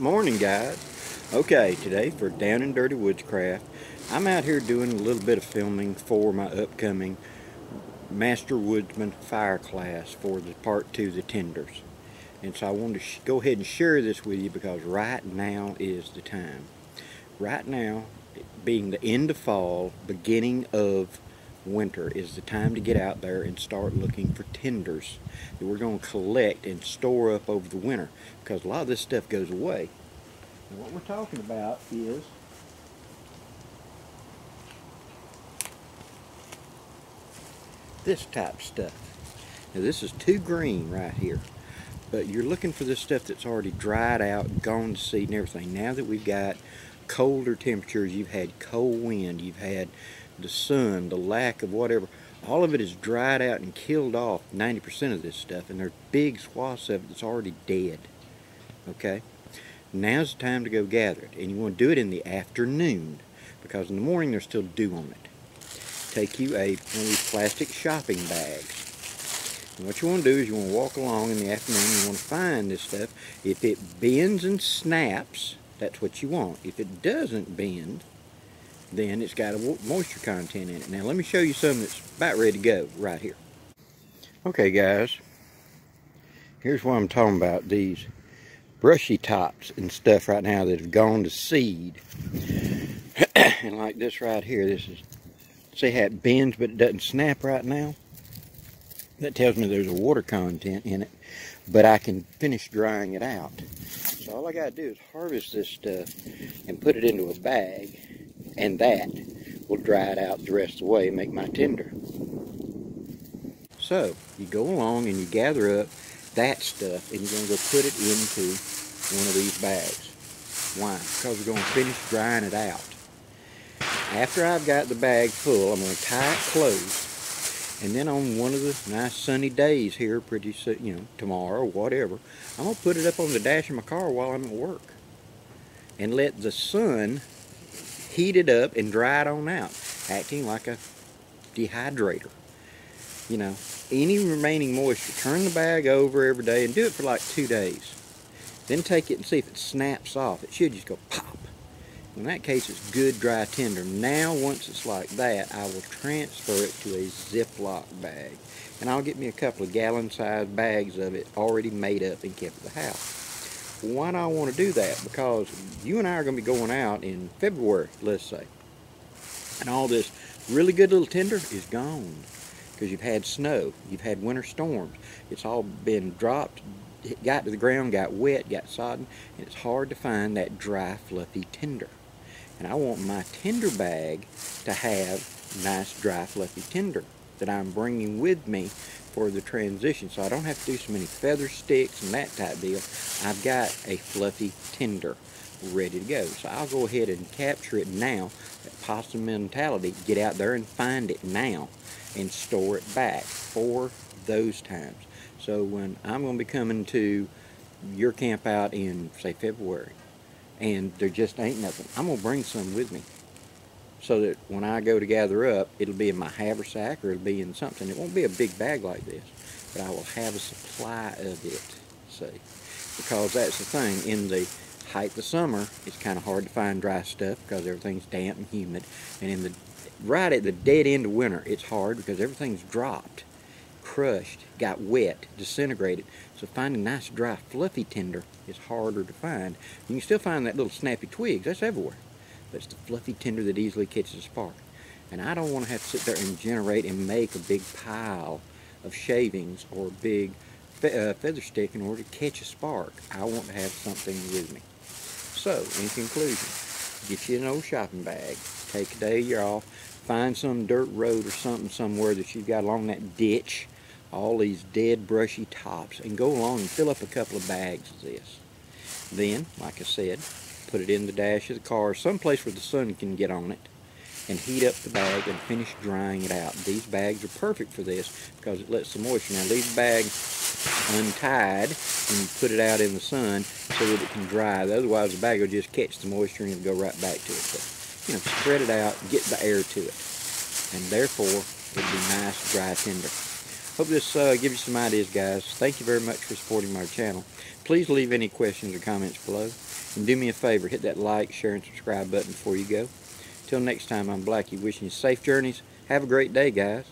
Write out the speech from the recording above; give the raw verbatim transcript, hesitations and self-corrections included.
Morning guys. Okay, today for Down and Dirty Woodscraft I'm out here doing a little bit of filming for my upcoming Master Woodsman fire class for the part two, the tenders, and so I wanted to go ahead and share this with you because right now is the time. Right now, being the end of fall, beginning of winter, is the time to get out there and start looking for tenders that we're going to collect and store up over the winter, because a lot of this stuff goes away. And what we're talking about is this type of stuff. Now this is too green right here, but you're looking for this stuff that's already dried out, gone to seed and everything. Now that we've got colder temperatures, you've had cold wind, you've had the sun, the lack of whatever, all of it is dried out and killed off, ninety percent of this stuff, and there's big swaths of it that's already dead. Okay? Now's the time to go gather it, and you want to do it in the afternoon, because in the morning there's still dew on it. Take you a, one of these plastic shopping bags. And what you want to do is you want to walk along in the afternoon, and you want to find this stuff. If it bends and snaps, that's what you want. If it doesn't bend, then it's got a moisture content in it. Now let me show you something that's about ready to go right here. Okay guys, here's what I'm talking about, these brushy tops and stuff right now that have gone to seed. And like this right here, this is, see how it bends but it doesn't snap right now? That tells me there's a water content in it, but I can finish drying it out. So all I gotta do is harvest this stuff and put it into a bag, and that will dry it out the rest of the way and make my tender. So you go along and you gather up that stuff, and you're going to go put it into one of these bags. Why? Because we're going to finish drying it out. After I've got the bag full, I'm going to tie it closed, and then on one of the nice sunny days here, pretty soon, you know, tomorrow or whatever, I'm going to put it up on the dash of my car while I'm at work and let the sun heat it up and dry it on out, acting like a dehydrator. You know, any remaining moisture, turn the bag over every day and do it for like two days. Then take it and see if it snaps off. It should just go pop. In that case, it's good dry tender. Now, once it's like that, I will transfer it to a Ziploc bag. And I'll get me a couple of gallon-sized bags of it already made up and kept at the house. Why do I want to do that? Because you and I are going to be going out in February, let's say, and all this really good little tender is gone because you've had snow, you've had winter storms, it's all been dropped, it got to the ground, got wet, got sodden, and it's hard to find that dry, fluffy tender. And I want my tender bag to have nice, dry, fluffy tender that I'm bringing with me for the transition, so I don't have to do so many feather sticks and that type deal. I've got a fluffy tender ready to go, so I'll go ahead and capture it now. That possum mentality, get out there and find it now and store it back for those times. So when I'm going to be coming to your camp out in, say, February, and there just ain't nothing, I'm going to bring some with me, so that when I go to gather up, it'll be in my haversack or it'll be in something. It won't be a big bag like this, but I will have a supply of it, see? Because that's the thing, in the height of summer, it's kind of hard to find dry stuff because everything's damp and humid. And in the right at the dead end of winter, it's hard because everything's dropped, crushed, got wet, disintegrated. So finding nice, dry, fluffy tender is harder to find. You can still find that little snappy twigs, that's everywhere. But it's the fluffy tender that easily catches a spark. And I don't want to have to sit there and generate and make a big pile of shavings or a big fe uh, feather stick in order to catch a spark. I want to have something with me. So, in conclusion, get you an old shopping bag. Take a day you're off. Find some dirt road or something somewhere that you've got along that ditch, all these dead brushy tops, and go along and fill up a couple of bags of this. Then, like I said, put it in the dash of the car, someplace where the sun can get on it, and heat up the bag and finish drying it out. These bags are perfect for this because it lets the moisture. Now leave the bag untied and put it out in the sun so that it can dry. Otherwise the bag will just catch the moisture and it'll go right back to it. So, you know, spread it out, get the air to it, and therefore it'll be nice, dry, tender. Hope this uh, gives you some ideas, guys. Thank you very much for supporting my channel. Please leave any questions or comments below. And do me a favor, hit that like, share, and subscribe button before you go. Till next time, I'm Blackie, wishing you safe journeys. Have a great day, guys.